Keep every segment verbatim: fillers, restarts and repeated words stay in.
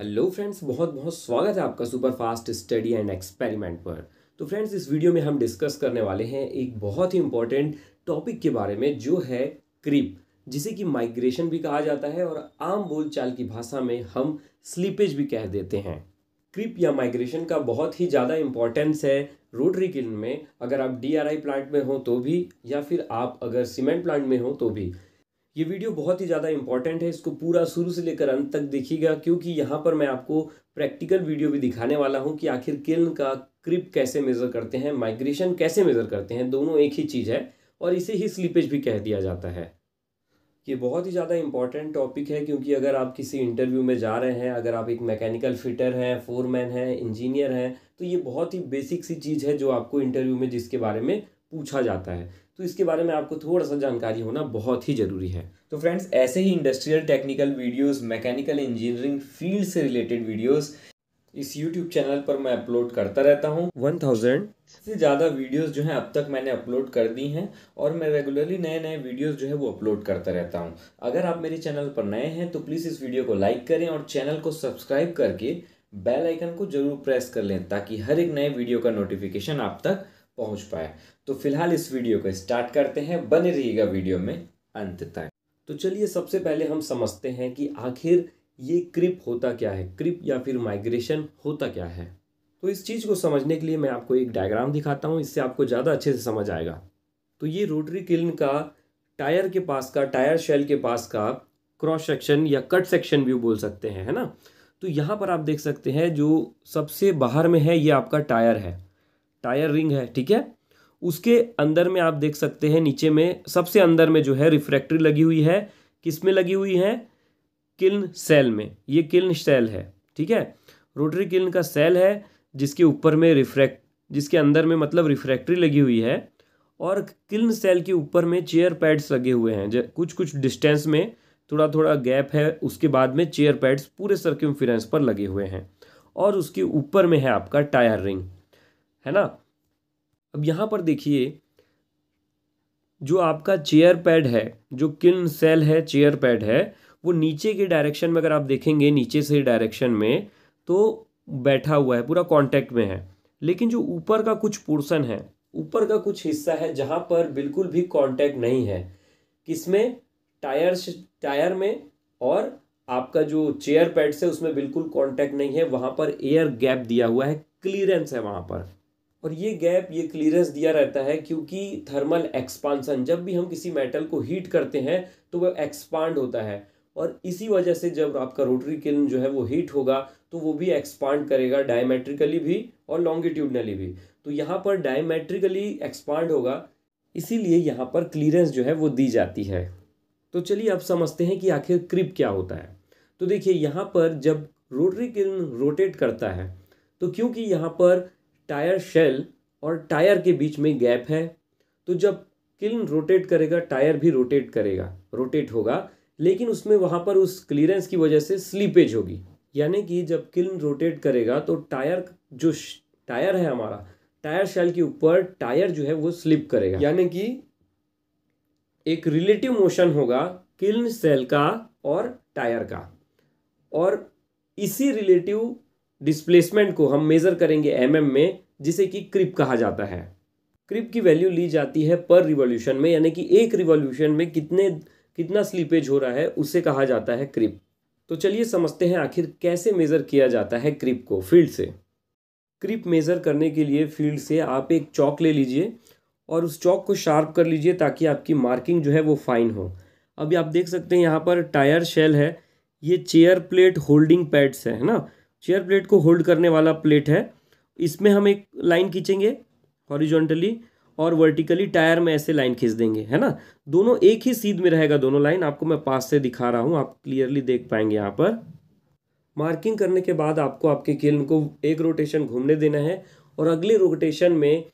Hello friends, बहुत बहुत स्वागत है आपका super fast study and experiment पर। तो फ्रेंड्स, इस वीडियो में हम डिस्कस करने वाले हैं एक बहुत ही इम्पॉर्टेंट टॉपिक के बारे में, जो है क्रीप, जिसे कि माइग्रेशन भी कहा जाता है और आम बोलचाल की भाषा में हम स्लीपेज भी कह देते हैं। क्रीप या माइग्रेशन का बहुत ही ज़्यादा इम्पॉर्टेंस है रोटरी किल्न में, अगर आप डी आर आई प्लांट में हो तो भी, या फिर आप अगर सीमेंट प्लांट में हो तो भी। ये वीडियो बहुत ही ज़्यादा इम्पॉर्टेंट है, इसको पूरा शुरू से लेकर अंत तक देखिएगा, क्योंकि यहाँ पर मैं आपको प्रैक्टिकल वीडियो भी दिखाने वाला हूँ कि आखिर किल्न का क्रीप कैसे मेज़र करते हैं, माइग्रेशन कैसे मेज़र करते हैं। दोनों एक ही चीज़ है और इसे ही स्लीपेज भी कह दिया जाता है। ये बहुत ही ज़्यादा इम्पॉर्टेंट टॉपिक है, क्योंकि अगर आप किसी इंटरव्यू में जा रहे हैं, अगर आप एक मैकेनिकल फिटर हैं, फोरमैन हैं, इंजीनियर हैं, तो ये बहुत ही बेसिक सी चीज़ है जो आपको इंटरव्यू में जिसके बारे में पूछा जाता है, तो इसके बारे में आपको थोड़ा सा जानकारी होना बहुत ही ज़रूरी है। तो फ्रेंड्स, ऐसे ही industrial technical videos, mechanical engineering field से रिलेटेड वीडियोस इस यूट्यूब चैनल पर मैं अपलोड करता रहता हूँ। वन थाउजेंड से ज़्यादा वीडियोस जो हैं अब तक मैंने अपलोड कर दी हैं, और मैं रेगुलरली नए नए वीडियोस जो है वो अपलोड करता रहता हूँ। अगर आप मेरे चैनल पर नए हैं तो प्लीज़ इस वीडियो को लाइक करें और चैनल को सब्सक्राइब करके बेल आइकन को जरूर प्रेस कर लें, ताकि हर एक नए वीडियो का नोटिफिकेशन आप तक पहुंच पाए। तो फिलहाल इस वीडियो को स्टार्ट करते हैं, बने रहिएगा वीडियो में अंत तक। तो चलिए, सबसे पहले हम समझते हैं कि आखिर ये क्रीप होता क्या है, क्रीप या फिर माइग्रेशन होता क्या है। तो इस चीज़ को समझने के लिए मैं आपको एक डायग्राम दिखाता हूँ, इससे आपको ज़्यादा अच्छे से समझ आएगा। तो ये रोटरी किल्न का टायर के पास का, टायर शेल के पास का क्रॉस सेक्शन या कट सेक्शन भी बोल सकते हैं, है ना। तो यहाँ पर आप देख सकते हैं जो सबसे बाहर में है ये आपका टायर है, टायर रिंग है, ठीक है। उसके अंदर में आप देख सकते हैं नीचे में सबसे अंदर में जो है रिफ्रैक्टरी लगी हुई है, किसमें लगी हुई है, किल्न सेल में। ये किल्न सेल है, ठीक है, रोटरी किल्न का सेल है, जिसके ऊपर में रिफ्रैक्ट, जिसके अंदर में मतलब रिफ्रैक्टरी लगी हुई है, और किल्न सेल के ऊपर में चेयर पैड्स लगे हुए हैं। कुछ कुछ डिस्टेंस में थोड़ा थोड़ा गैप है, उसके बाद में चेयर पैड्स पूरे सर्कमफेरेंस पर लगे हुए हैं, और उसके ऊपर में है आपका टायर रिंग, है ना। अब यहाँ पर देखिए, जो आपका चेयर पैड है, जो किल्न सेल है, चेयर पैड है, वो नीचे के डायरेक्शन में, अगर आप देखेंगे नीचे से डायरेक्शन में, तो बैठा हुआ है, पूरा कांटेक्ट में है। लेकिन जो ऊपर का कुछ पोर्शन है, ऊपर का कुछ हिस्सा है, जहाँ पर बिल्कुल भी कांटेक्ट नहीं है, किसमें, टायर टायर में, और आपका जो चेयर पैड से उसमें बिल्कुल कांटेक्ट नहीं है, वहाँ पर एयर गैप दिया हुआ है, क्लीयरेंस है वहाँ पर। और ये गैप, ये क्लीयरेंस दिया रहता है क्योंकि थर्मल एक्सपांसन, जब भी हम किसी मेटल को हीट करते हैं तो वह एक्सपांड होता है, और इसी वजह से जब आपका रोटरी किल्न जो है वो हीट होगा तो वो भी एक्सपांड करेगा, डायमेट्रिकली भी और लॉन्गिट्यूडनली भी। तो यहाँ पर डायमेट्रिकली एक्सपांड होगा, इसीलिए यहाँ पर क्लीयरेंस जो है वो दी जाती है। तो चलिए अब समझते हैं कि आखिर क्रीप क्या होता है। तो देखिए, यहाँ पर जब रोटरी किल्न रोटेट करता है, तो क्योंकि यहाँ पर टायर शेल और टायर के बीच में गैप है, तो जब किल्न रोटेट करेगा टायर भी रोटेट करेगा, रोटेट होगा, लेकिन उसमें वहाँ पर उस क्लीयरेंस की वजह से स्लीपेज होगी। यानी कि जब किल्न रोटेट करेगा तो टायर, जो टायर है हमारा, टायर शेल के ऊपर टायर जो है वो स्लिप करेगा, यानी कि एक रिलेटिव मोशन होगा किल्न सेल का और टायर का, और इसी रिलेटिव डिस्प्लेसमेंट को हम मेज़र करेंगे एमएम में, जिसे कि क्रीप कहा जाता है। क्रीप की वैल्यू ली जाती है पर रिवॉल्यूशन में, यानी कि एक रिवॉल्यूशन में कितने कितना स्लीपेज हो रहा है, उसे कहा जाता है क्रीप। तो चलिए समझते हैं आखिर कैसे मेज़र किया जाता है क्रीप को फील्ड से। क्रीप मेज़र करने के लिए फील्ड से आप एक चॉक ले लीजिए और उस चॉक को शार्प कर लीजिए, ताकि आपकी मार्किंग जो है वो फाइन हो। अभी आप देख सकते हैं यहाँ पर टायर शेल है, ये चेयर प्लेट होल्डिंग पैड्स है ना, चेयर प्लेट को होल्ड करने वाला प्लेट है। इसमें हम एक लाइन खींचेंगे हॉरिजॉन्टली, और वर्टिकली टायर में ऐसे लाइन खींच देंगे, है ना। दोनों एक ही सीध में रहेगा, दोनों लाइन। आपको मैं पास से दिखा रहा हूँ, आप क्लियरली देख पाएंगे। यहाँ पर मार्किंग करने के बाद आपको आपके किल्न को एक रोटेशन घूमने देना है, और अगले रोटेशन में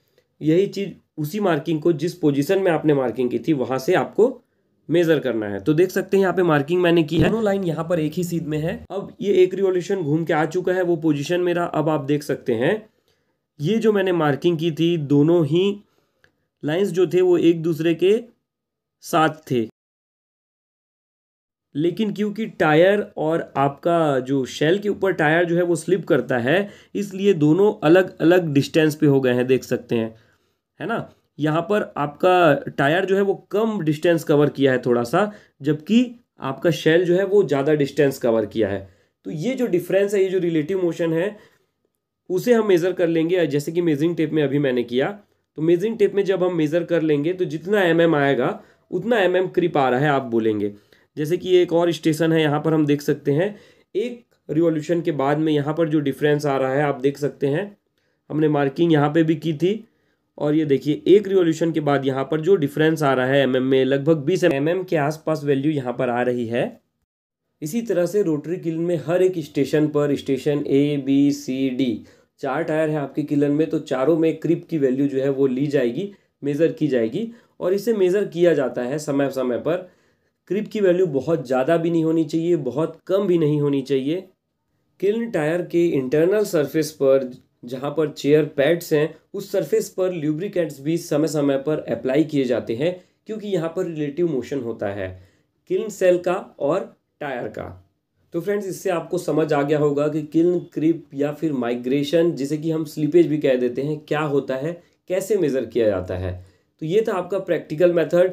यही चीज़, उसी मार्किंग को जिस पोजिशन में आपने मार्किंग की थी वहाँ से आपको मेजर करना है। तो देख सकते हैं यहाँ पे मार्किंग मैंने की है, दोनों लाइन यहाँ पर एक ही सीध में है। अब ये एक रिवॉल्यूशन घूम के आ चुका है वो पोजीशन मेरा। अब आप देख सकते हैं ये जो मैंने मार्किंग की थी, दोनों ही लाइंस जो थे वो एक दूसरे के साथ थे, लेकिन क्योंकि टायर और आपका जो शेल के ऊपर टायर जो है वो स्लिप करता है, इसलिए दोनों अलग अलग डिस्टेंस पे हो गए हैं, देख सकते हैं, है ना। यहाँ पर आपका टायर जो है वो कम डिस्टेंस कवर किया है थोड़ा सा, जबकि आपका शेल जो है वो ज़्यादा डिस्टेंस कवर किया है। तो ये जो डिफरेंस है, ये जो रिलेटिव मोशन है, उसे हम मेज़र कर लेंगे, जैसे कि मेजरिंग टेप में अभी मैंने किया। तो मेजरिंग टेप में जब हम मेज़र कर लेंगे तो जितना एम एम आएगा उतना एम एम करीब आ रहा है आप बोलेंगे। जैसे कि एक और स्टेशन है, यहाँ पर हम देख सकते हैं एक रिवॉल्यूशन के बाद में यहाँ पर जो डिफरेंस आ रहा है आप देख सकते हैं, हमने मार्किंग यहाँ पे भी की थी। और ये देखिए एक रिवॉल्यूशन के बाद यहाँ पर जो डिफरेंस आ रहा है एमएम में, लगभग बीस एमएम के आसपास वैल्यू यहाँ पर आ रही है। इसी तरह से रोटरी किलन में हर एक स्टेशन पर, station A B C D, चार टायर है आपके किलन में, तो चारों में क्रिप की वैल्यू जो है वो ली जाएगी, मेज़र की जाएगी। और इसे मेज़र किया जाता है समय समय पर। क्रिप की वैल्यू बहुत ज़्यादा भी नहीं होनी चाहिए, बहुत कम भी नहीं होनी चाहिए। किल्न टायर के इंटरनल सरफेस पर, जहाँ पर चेयर पैड्स हैं, उस सरफेस पर ल्यूब्रिकेंट्स भी समय समय पर अप्लाई किए जाते हैं, क्योंकि यहाँ पर रिलेटिव मोशन होता है किल्न सेल का और टायर का। तो फ्रेंड्स, इससे आपको समझ आ गया होगा कि किल्न क्रिप या फिर माइग्रेशन, जिसे कि हम स्लीपेज भी कह देते हैं, क्या होता है, कैसे मेज़र किया जाता है। तो ये था आपका प्रैक्टिकल मेथड।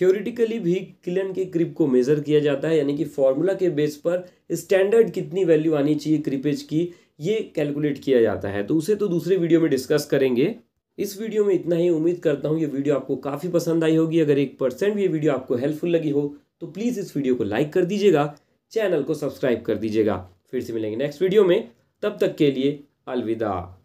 थियोरिटिकली भी किलन के क्रिप को मेज़र किया जाता है, यानी कि फॉर्मूला के बेस पर स्टैंडर्ड कितनी वैल्यू आनी चाहिए क्रिपेज की, ये कैलकुलेट किया जाता है। तो उसे तो दूसरे वीडियो में डिस्कस करेंगे, इस वीडियो में इतना ही। उम्मीद करता हूँ ये वीडियो आपको काफ़ी पसंद आई होगी। अगर एक परसेंट भी ये वीडियो आपको हेल्पफुल लगी हो तो प्लीज़ इस वीडियो को लाइक कर दीजिएगा, चैनल को सब्सक्राइब कर दीजिएगा। फिर से मिलेंगे नेक्स्ट वीडियो में, तब तक के लिए अलविदा।